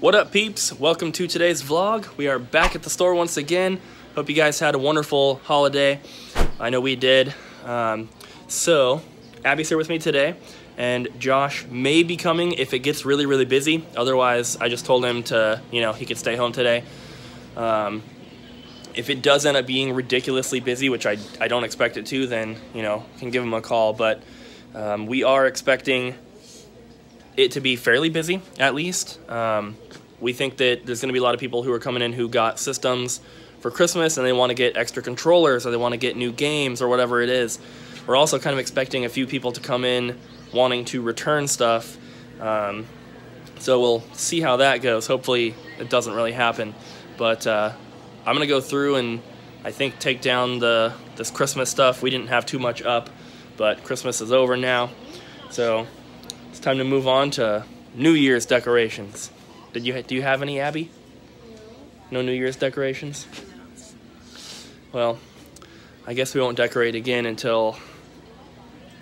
What up, peeps? Welcome to today's vlog. We are back at the store once again. Hope you guys had a wonderful holiday. I know we did. So Abby's here with me today, and Josh may be coming if it gets really, really busy. Otherwise, I just told him to, you know, he could stay home today. If it does end up being ridiculously busy, which I don't expect it to, then, you know, can give him a call. But we are expecting it to be fairly busy, at least. We think that there's going to be a lot of people who are coming in who got systems for Christmas and they want to get extra controllers or they want to get new games or whatever it is. We're also kind of expecting a few people to come in wanting to return stuff. So we'll see how that goes. Hopefully it doesn't really happen. But I'm going to go through and I think take down this Christmas stuff. We didn't have too much up, but Christmas is over now. So it's time to move on to New Year's decorations. Do you have any, Abby? No. No New Year's decorations? No. Well, I guess we won't decorate again until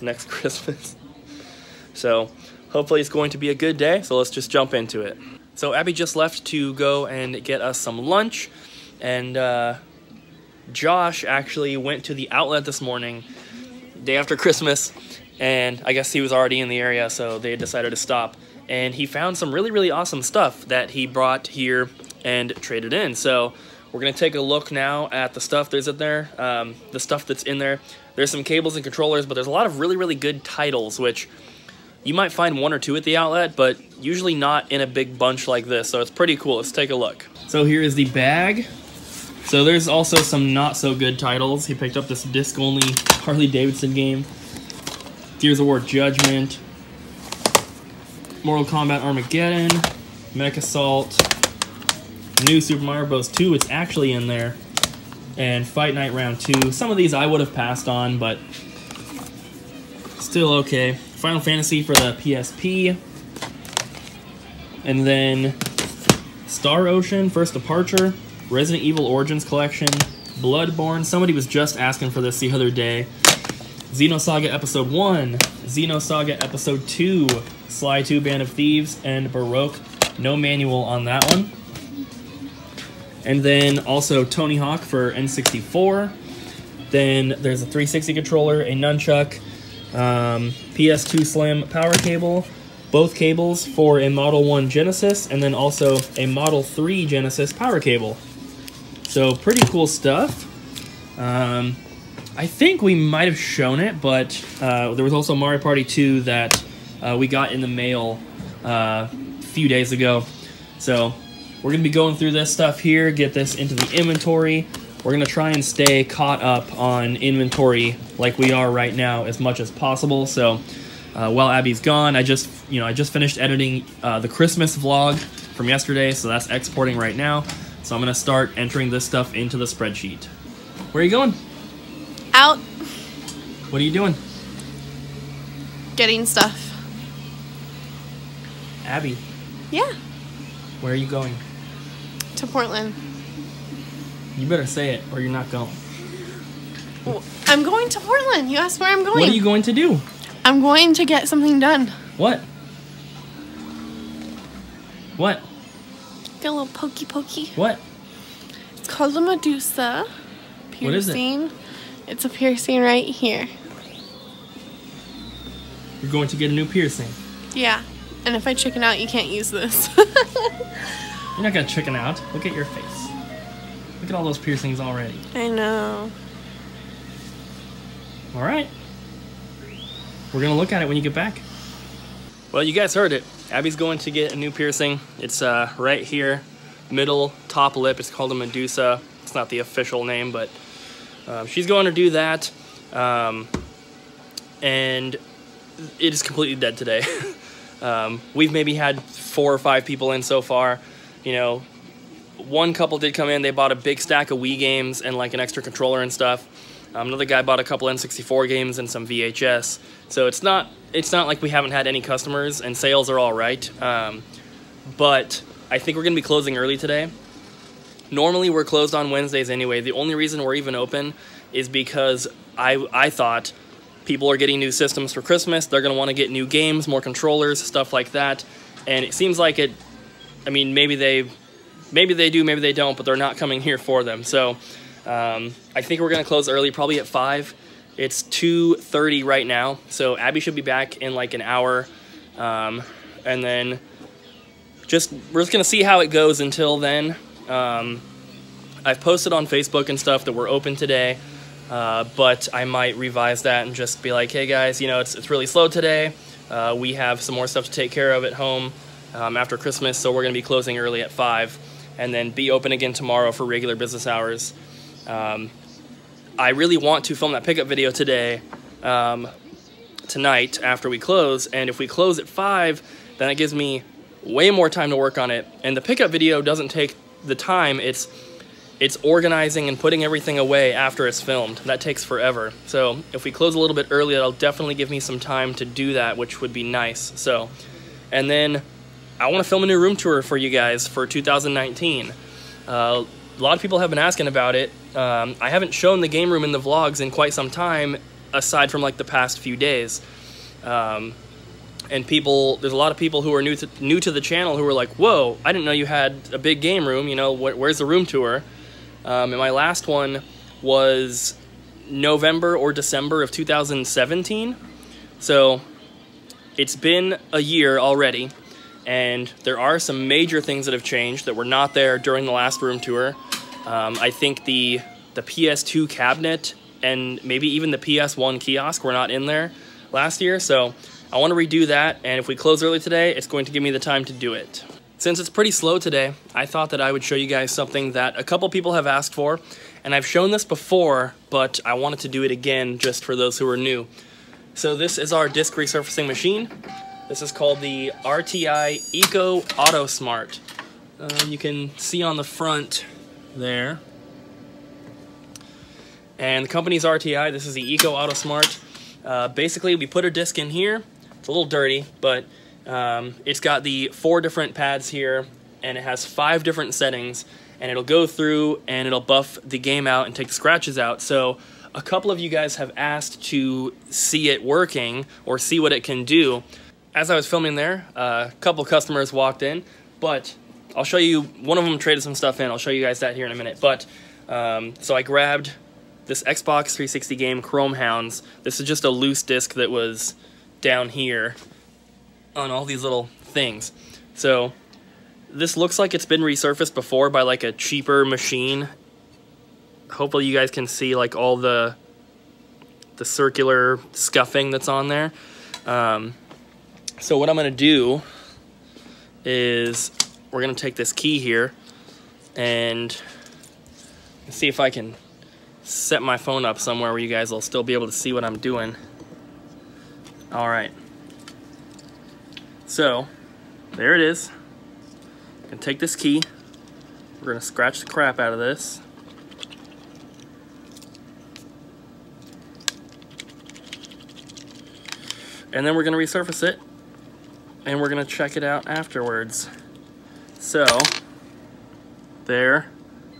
next Christmas. So hopefully it's going to be a good day, so let's just jump into it. So Abby just left to go and get us some lunch, and Josh actually went to the outlet this morning, day after Christmas, and I guess he was already in the area, so they decided to stop. And he found some really, really awesome stuff that he brought here and traded in. So we're going to take a look now at the stuff that's in there, the stuff that's in there. There's some cables and controllers, but there's a lot of really, really good titles, which you might find one or two at the outlet, but usually not in a big bunch like this. So it's pretty cool. Let's take a look. So here is the bag. So there's also some not so good titles. He picked up this disc-only Harley Davidson game, Gears of War Judgment, Mortal Kombat Armageddon, Mech Assault, New Super Mario Bros. 2, it's actually in there, and Fight Night Round 2. Some of these I would have passed on, but still okay. Final Fantasy for the PSP, and then Star Ocean, First Departure, Resident Evil Origins Collection, Bloodborne. Somebody was just asking for this the other day. Xenosaga Episode 1, Xenosaga Episode 2, Sly 2 Band of Thieves, and Baroque. No manual on that one. And then also Tony Hawk for N64. Then there's a 360 controller, a nunchuck, PS2 Slim power cable, both cables for a Model 1 Genesis, and then also a Model 3 Genesis power cable. So pretty cool stuff. I think we might have shown it, but there was also Mario Party 2 that we got in the mail a few days ago. So we're going to be going through this stuff here, get this into the inventory. We're going to try and stay caught up on inventory like we are right now as much as possible. So while Abby's gone, I just finished editing the Christmas vlog from yesterday, so that's exporting right now. So I'm going to start entering this stuff into the spreadsheet. Where are you going? Out. What are you doing? Getting stuff. Abby. Yeah. Where are you going? To Portland. You better say it or you're not going. I'm going to Portland. You asked where I'm going. What are you going to do? I'm going to get something done. What? What? Got a little pokey pokey. What? It's called a Medusa piercing. What is it? It's a piercing right here. You're going to get a new piercing? Yeah. And if I chicken out, you can't use this. You're not going to chicken out. Look at your face. Look at all those piercings already. I know. All right. We're going to look at it when you get back. Well, you guys heard it. Abby's going to get a new piercing. It's right here, middle top lip. It's called a Medusa. It's not the official name, but she's going to do that. And it is completely dead today. We've maybe had 4 or 5 people in so far. You know, one couple did come in. They bought a big stack of Wii games and like an extra controller and stuff. Another guy bought a couple N64 games and some VHS. So it's not like we haven't had any customers, and sales are all right. But I think we're going to be closing early today. Normally we're closed on Wednesdays anyway. The only reason we're even open is because I thought People are getting new systems for Christmas. They're going to want to get new games, more controllers, stuff like that. And it seems like it, I mean, maybe they do, maybe they don't, but they're not coming here for them. So I think we're going to close early, probably at 5. It's 2:30 right now, so Abby should be back in like an hour. And then we're just going to see how it goes until then. I've posted on Facebook and stuff that we're open today, but I might revise that and just be like, hey guys, you know, it's really slow today. We have some more stuff to take care of at home after Christmas, so we're going to be closing early at 5 and then be open again tomorrow for regular business hours. I really want to film that pickup video today, tonight after we close, and if we close at 5, then it gives me way more time to work on it. And the pickup video doesn't take the time, it's organizing and putting everything away after it's filmed. That takes forever. So if we close a little bit early, that'll definitely give me some time to do that, which would be nice. So, and then I want to film a new room tour for you guys for 2019. A lot of people have been asking about it. I haven't shown the game room in the vlogs in quite some time, aside from like the past few days. And there's a lot of people who are new to the channel who were like, whoa, I didn't know you had a big game room, you know, where's the room tour? And my last one was November or December of 2017. So it's been a year already, and there are some major things that have changed that were not there during the last room tour. I think the PS2 cabinet and maybe even the PS1 kiosk were not in there last year. So I want to redo that, and if we close early today, it's going to give me the time to do it. Since it's pretty slow today, I thought that I would show you guys something that a couple people have asked for, and I've shown this before, but I wanted to do it again just for those who are new. So this is our disc resurfacing machine. This is called the RTI Eco Auto Smart. You can see on the front there. And the company's RTI, this is the Eco Auto Smart. Basically, we put a disc in here. It's a little dirty, but it's got the 4 different pads here, and it has 5 different settings, and it'll go through and it'll buff the game out and take the scratches out. So a couple of you guys have asked to see it working or see what it can do. As I was filming there, a couple customers walked in, but I'll show you, one of them traded some stuff in. I'll show you guys that here in a minute. But so I grabbed this Xbox 360 game Chromehounds. This is just a loose disc that was down here on all these little things. So this looks like it's been resurfaced before by like a cheaper machine. Hopefully you guys can see like all the circular scuffing that's on there. So what I'm gonna do is we're gonna take this key here and see if I can set my phone up somewhere where you guys will still be able to see what I'm doing. All right. So, there it is. I'm gonna take this key. We're gonna scratch the crap out of this. And then we're gonna resurface it, and we're gonna check it out afterwards. So, there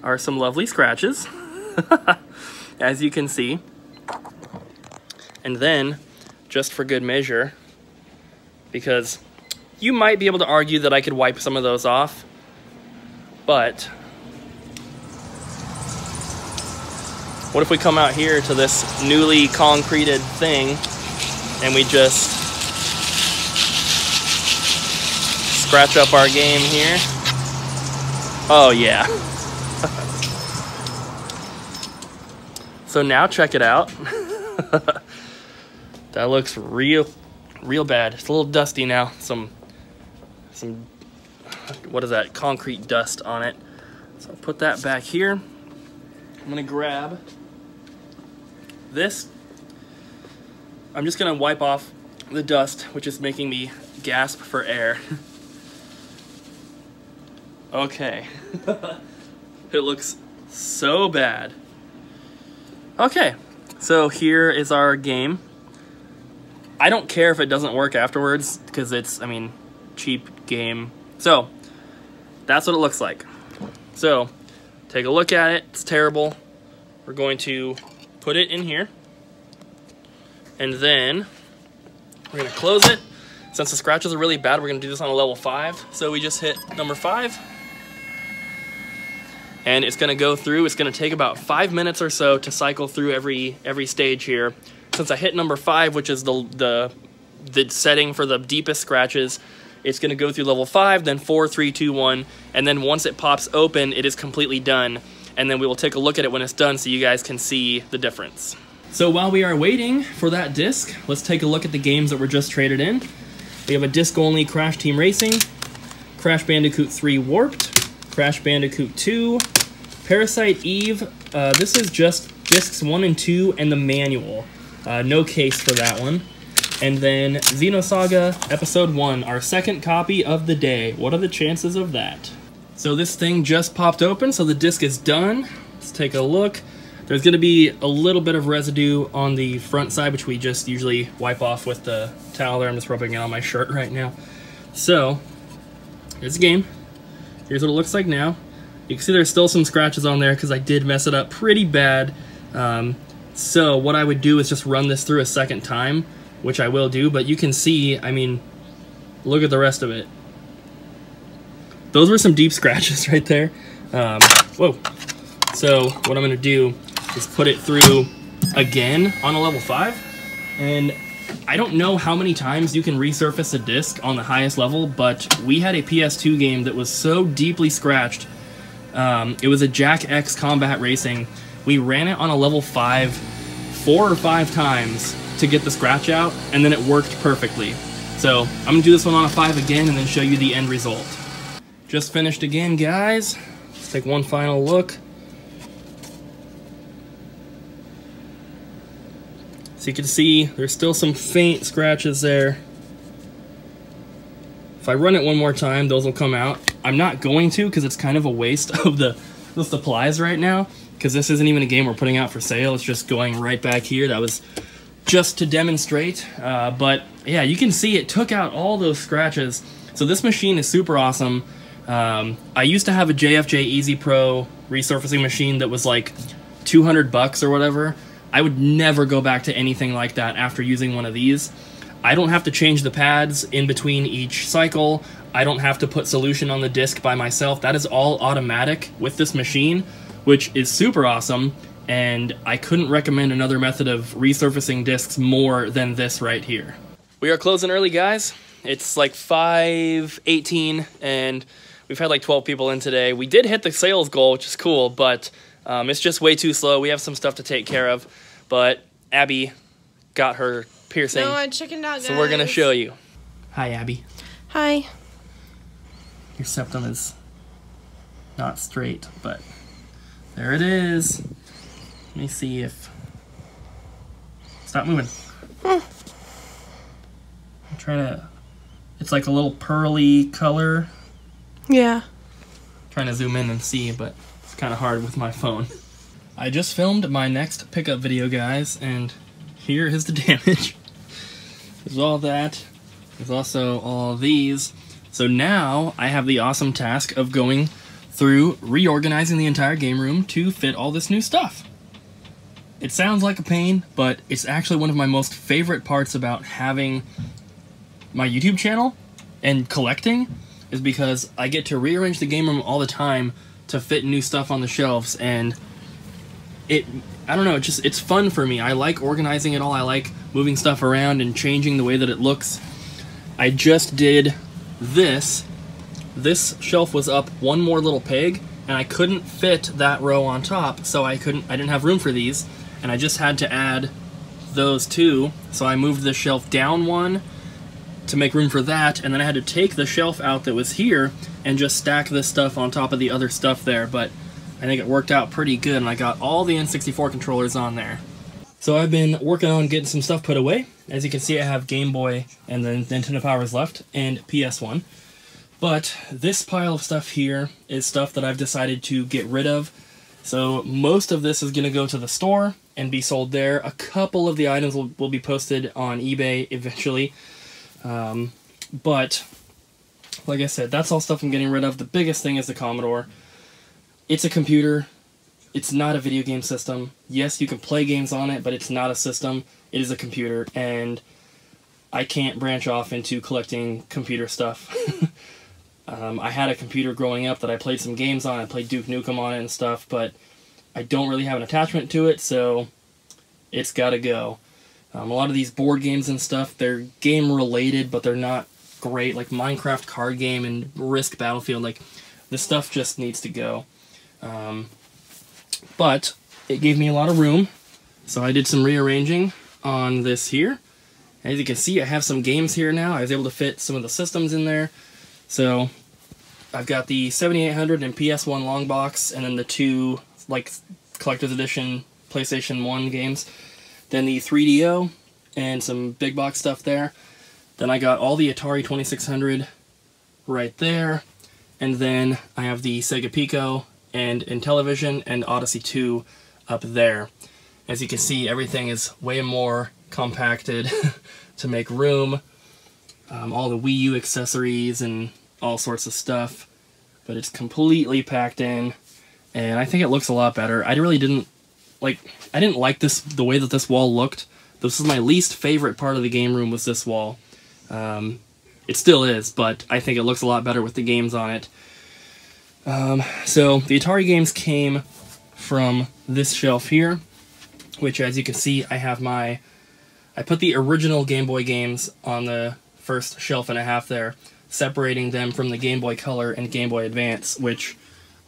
are some lovely scratches, as you can see. And then, just for good measure, because you might be able to argue that I could wipe some of those off, but what if we come out here to this newly concreted thing and we just scratch up our game here? Oh yeah. So now check it out. That looks real bad. It's a little dusty now. Some what is that? Concrete dust on it. So I'll put that back here. I'm gonna grab this. I'm just gonna wipe off the dust, which is making me gasp for air. Okay. It looks so bad. Okay, so here is our game. I don't care if it doesn't work afterwards, because it's, I mean, cheap game. So, that's what it looks like. So, take a look at it. It's terrible. We're going to put it in here. And then we're gonna close it. Since the scratches are really bad, we're gonna do this on a level 5. So we just hit number 5. And it's gonna go through, it's gonna take about 5 minutes or so to cycle through every stage here. Since I hit number 5, which is the setting for the deepest scratches, it's gonna go through level 5, then 4, 3, 2, 1, and then once it pops open, it is completely done. And then we will take a look at it when it's done so you guys can see the difference. So while we are waiting for that disc, let's take a look at the games that were just traded in. We have a disc-only Crash Team Racing, Crash Bandicoot 3 Warped, Crash Bandicoot 2, Parasite Eve. This is just discs 1 and 2 and the manual. No case for that one. And then Xenosaga Episode 1, our second copy of the day. What are the chances of that? So this thing just popped open, so the disc is done. Let's take a look. There's gonna be a little bit of residue on the front side, which we just usually wipe off with the towel there. I'm just rubbing it on my shirt right now. So, here's the game. Here's what it looks like now. You can see there's still some scratches on there because I did mess it up pretty bad. So what I would do is just run this through a second time, which I will do, but you can see, I mean, look at the rest of it. Those were some deep scratches right there. Whoa. So what I'm gonna do, just put it through again on a level 5. And I don't know how many times you can resurface a disc on the highest level, but we had a PS2 game that was so deeply scratched. It was a Jack X Combat Racing. We ran it on a level 5 4 or 5 times to get the scratch out, and then it worked perfectly. So I'm gonna do this one on a 5 again and then show you the end result. Just finished again, guys. Let's take one final look. So you can see there's still some faint scratches there. If I run it one more time, those will come out. I'm not going to because it's kind of a waste of the supplies right now because this isn't even a game we're putting out for sale. It's just going right back here. That was just to demonstrate. But yeah, you can see it took out all those scratches. So this machine is super awesome. I used to have a JFJ Easy Pro resurfacing machine that was like $200 or whatever. I would never go back to anything like that after using one of these. I don't have to change the pads in between each cycle. I don't have to put solution on the disc by myself. That is all automatic with this machine, which is super awesome. And I couldn't recommend another method of resurfacing discs more than this right here. We are closing early, guys. It's like 5:18 and we've had like 12 people in today. We did hit the sales goal, which is cool, but it's just way too slow. We have some stuff to take care of, but Abby got her piercing. No, I chickened out, guys. So we're going to show you. Hi, Abby. Hi. Your septum is not straight, but there it is. Let me see if... Stop moving. I'm trying to... It's like a little pearly color. Yeah. I'm trying to zoom in and see, but... kind of hard with my phone. I just filmed my next pickup video, guys, and here is the damage. There's all that. There's also all these. So now I have the awesome task of going through reorganizing the entire game room to fit all this new stuff. It sounds like a pain, but it's actually one of my most favorite parts about having my YouTube channel and collecting is because I get to rearrange the game room all the time to fit new stuff on the shelves, and I don't know, it's fun for me. I like organizing it all. I like moving stuff around and changing the way that it looks. I just did this. This shelf was up one more little peg, and I couldn't fit that row on top, so I didn't have room for these, and I just had to add those two, so I moved the shelf down one to make room for that, and then I had to take the shelf out that was here and just stack this stuff on top of the other stuff there, but I think it worked out pretty good, and I got all the N64 controllers on there. So I've been working on getting some stuff put away. As you can see, I have Game Boy and then Nintendo Powers left, and PS1. But this pile of stuff here is stuff that I've decided to get rid of. So most of this is gonna go to the store and be sold there. A couple of the items will be posted on eBay eventually. But like I said, that's all stuff I'm getting rid of. The biggest thing is the Commodore. It's a computer. It's not a video game system. Yes, you can play games on it, but it's not a system. It is a computer, and I can't branch off into collecting computer stuff. I had a computer growing up that I played some games on. I played Duke Nukem on it and stuff, but I don't really have an attachment to it, so it's got to go. A lot of these board games and stuff, they're game-related, but they're not great. Like Minecraft card game and Risk Battlefield, like, this stuff just needs to go. But it gave me a lot of room, so I did some rearranging on this here. As you can see, I have some games here now. I was able to fit some of the systems in there. So I've got the 7800 and PS1 long box, and then the two, like, collector's edition PlayStation 1 games. Then the 3DO and some big box stuff there. Then I got all the Atari 2600 right there. And then I have the Sega Pico and Intellivision and Odyssey 2 up there. As you can see, everything is way more compacted to make room. All the Wii U accessories and all sorts of stuff. But it's completely packed in, and I think it looks a lot better. I really didn't like, I didn't like this, the way that this wall looked. This is my least favorite part of the game room, was this wall. It still is, but I think it looks a lot better with the games on it. So the Atari games came from this shelf here, which, as you can see, I have my, I put the original Game Boy games on the first shelf and a half there, separating them from the Game Boy Color and Game Boy Advance, which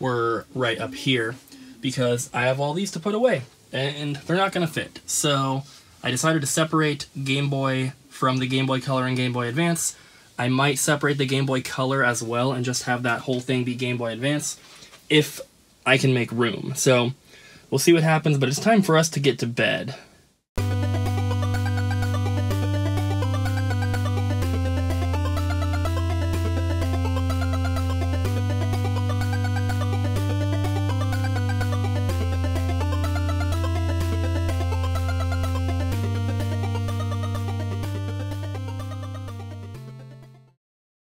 were right up here, because I have all these to put away and they're not going to fit. So I decided to separate Game Boy from the Game Boy Color and Game Boy Advance. I might separate the Game Boy Color as well and just have that whole thing be Game Boy Advance if I can make room. So we'll see what happens, but it's time for us to get to bed.